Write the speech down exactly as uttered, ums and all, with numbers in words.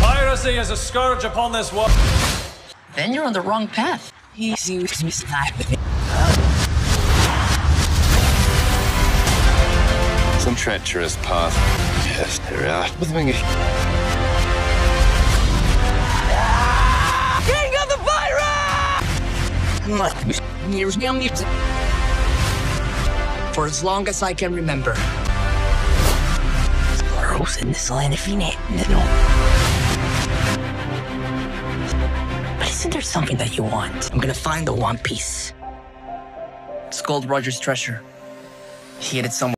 Piracy is a scourge upon this world. Then you're on the wrong path. Easy with me. Some treacherous path. Yes, there are. King of the pirates! For as long as I can remember. In this land, if you need it. But isn't there something that you want? I'm gonna find the One Piece. It's called Roger's treasure. He hid it somewhere.